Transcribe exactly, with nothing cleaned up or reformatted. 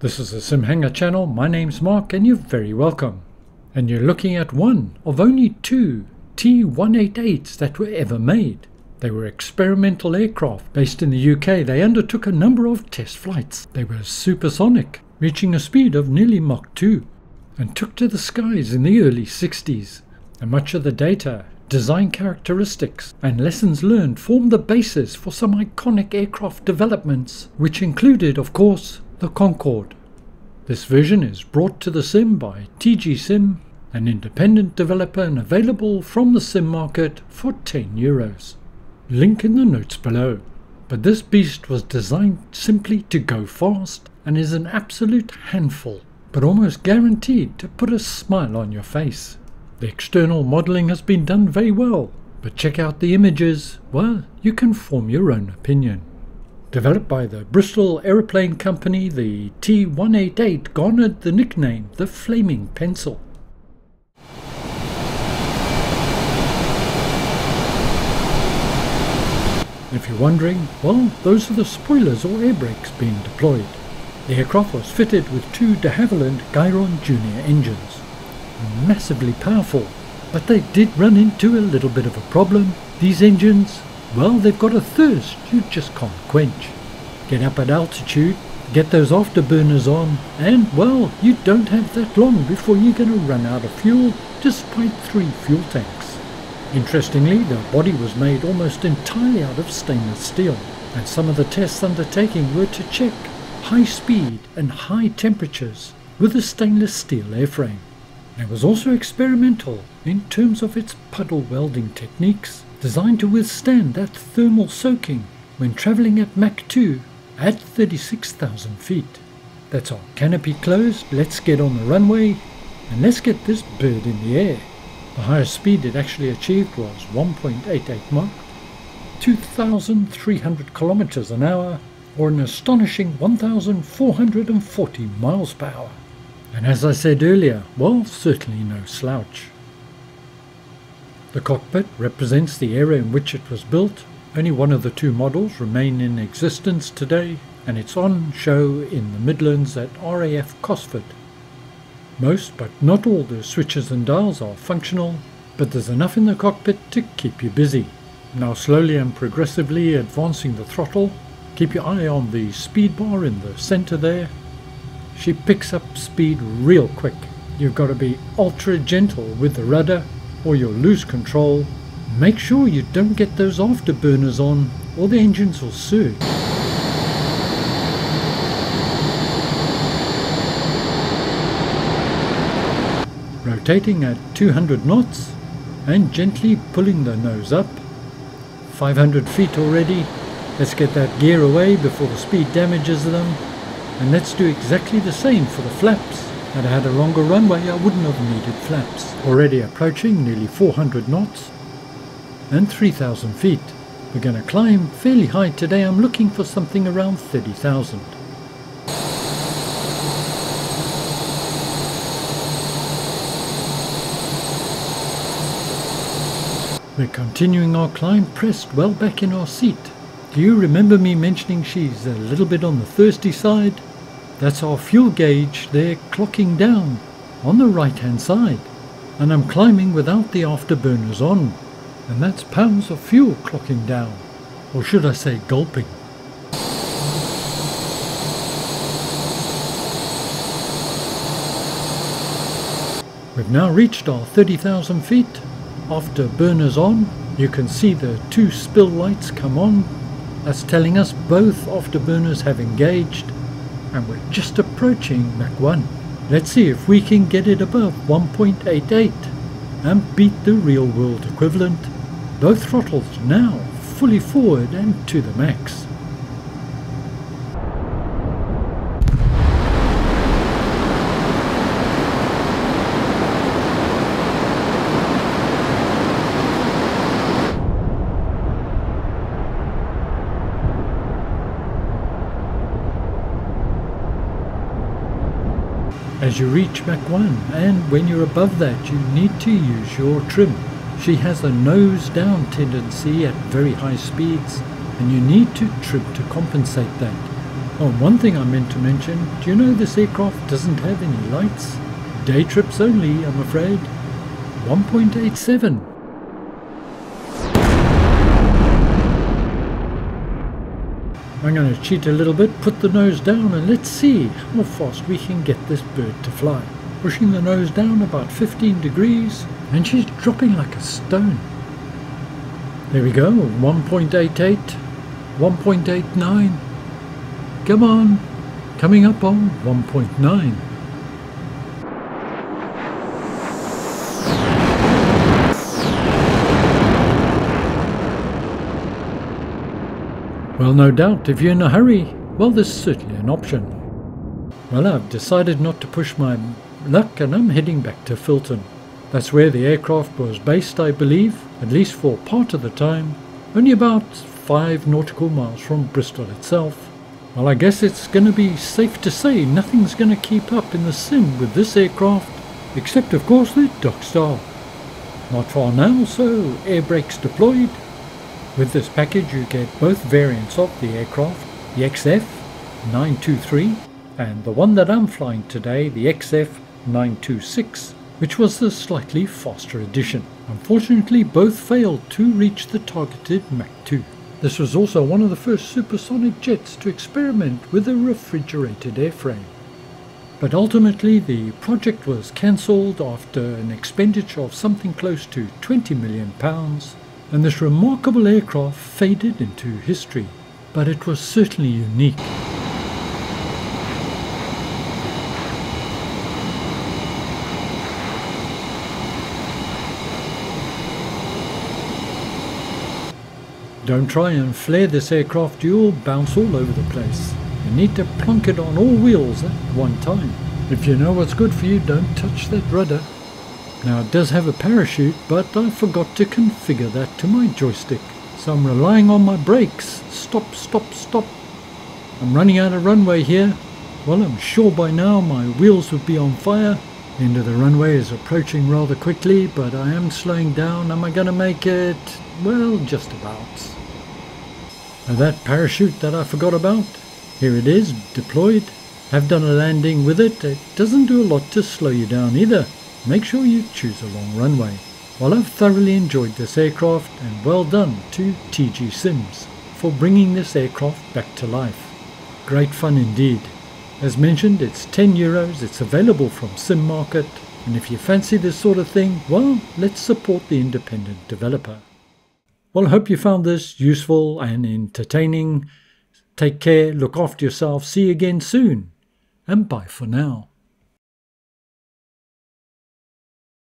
This is the Simhanger Channel, my name's Mark and you're very welcome. And you're looking at one of only two T one eighty-eights that were ever made. They were experimental aircraft based in the U K. They undertook a number of test flights. They were supersonic, reaching a speed of nearly Mach two, and took to the skies in the early sixties. And much of the data, design characteristics and lessons learned formed the basis for some iconic aircraft developments, which included, of course, the Concorde. This version is brought to the Sim by T G Sim, an independent developer, and available from the Sim market for ten euros. Link in the notes below. But this beast was designed simply to go fast and is an absolute handful, but almost guaranteed to put a smile on your face. The external modelling has been done very well, but check out the images, well, you can form your own opinion. Developed by the Bristol Aeroplane Company, the T one eighty-eight garnered the nickname the Flaming Pencil. If you're wondering, well, those are the spoilers or air brakes being deployed. The aircraft was fitted with two de Havilland Gyron Junior engines. Massively powerful, but they did run into a little bit of a problem. These engines, well, they've got a thirst you just can't quench. Get up at altitude, get those afterburners on, and well, you don't have that long before you're going to run out of fuel despite three fuel tanks. Interestingly, the body was made almost entirely out of stainless steel, and some of the tests undertaken were to check high speed and high temperatures with a stainless steel airframe. It was also experimental in terms of its puddle welding techniques, designed to withstand that thermal soaking when travelling at Mach two at thirty-six thousand feet. That's our canopy closed, let's get on the runway and let's get this bird in the air. The highest speed it actually achieved was one point eight eight Mach, two thousand three hundred kilometers an hour, or an astonishing one thousand four hundred forty miles per hour. And as I said earlier, well, certainly no slouch. The cockpit represents the era in which it was built. Only one of the two models remain in existence today, and it's on show in the Midlands at R A F Cosford. Most, but not all, the switches and dials are functional, but there's enough in the cockpit to keep you busy. Now slowly and progressively advancing the throttle, keep your eye on the speed bar in the centre there. She picks up speed real quick. You've got to be ultra gentle with the rudder or you'll lose control. Make sure you don't get those afterburners on or the engines will surge. Rotating at two hundred knots and gently pulling the nose up. five hundred feet already. Let's get that gear away before the speed damages them. And let's do exactly the same for the flaps. Had I had a longer runway, I wouldn't have needed flaps. Already approaching nearly four hundred knots and three thousand feet. We're going to climb fairly high today. I'm looking for something around thirty thousand. We're continuing our climb, pressed well back in our seat. Do you remember me mentioning she's a little bit on the thirsty side? That's our fuel gauge there clocking down on the right hand side, and I'm climbing without the afterburners on, and that's pounds of fuel clocking down, or should I say gulping. We've now reached our thirty thousand feet, afterburners on, you can see the two spill lights come on, that's telling us both afterburners have engaged. And we're just approaching Mach one. Let's see if we can get it above one point eight eight and beat the real world equivalent. Both throttles now fully forward and to the max. As you reach Mach one, and when you're above that, you need to use your trim. She has a nose down tendency at very high speeds, and you need to trim to compensate that. Oh, one thing I meant to mention, do you know this aircraft doesn't have any lights? Day trips only, I'm afraid. one point eight seven. I'm going to cheat a little bit, put the nose down and let's see how fast we can get this bird to fly. Pushing the nose down about fifteen degrees and she's dropping like a stone. There we go, one point eight eight, one point eight nine, come on, coming up on one point nine. Well, no doubt, if you're in a hurry, well, this is certainly an option. Well, I've decided not to push my luck and I'm heading back to Filton. That's where the aircraft was based, I believe, at least for part of the time, only about five nautical miles from Bristol itself. Well, I guess it's going to be safe to say nothing's going to keep up in the sim with this aircraft, except of course the Dockstar. Not far now, so air brakes deployed. With this package you get both variants of the aircraft, the X F nine two three and the one that I'm flying today, the X F nine two six, which was the slightly faster edition. Unfortunately both failed to reach the targeted Mach two. This was also one of the first supersonic jets to experiment with a refrigerated airframe. But ultimately the project was cancelled after an expenditure of something close to twenty million pounds. And this remarkable aircraft faded into history, but it was certainly unique. Don't try and flare this aircraft, you'll bounce all over the place. You need to plunk it on all wheels at one time. If you know what's good for you, don't touch that rudder. Now it does have a parachute, but I forgot to configure that to my joystick, so I'm relying on my brakes. Stop, stop, stop. I'm running out of runway here. Well, I'm sure by now my wheels would be on fire. The end of the runway is approaching rather quickly, but I am slowing down. Am I going to make it? Well, just about. Now that parachute that I forgot about, here it is, deployed. I've done a landing with it. It doesn't do a lot to slow you down either. Make sure you choose a long runway. Well, I've thoroughly enjoyed this aircraft and well done to T G Sims for bringing this aircraft back to life. Great fun indeed. As mentioned, it's ten euros, it's available from SimMarket, and if you fancy this sort of thing, well, let's support the independent developer. Well, I hope you found this useful and entertaining. Take care, look after yourself, see you again soon, and bye for now.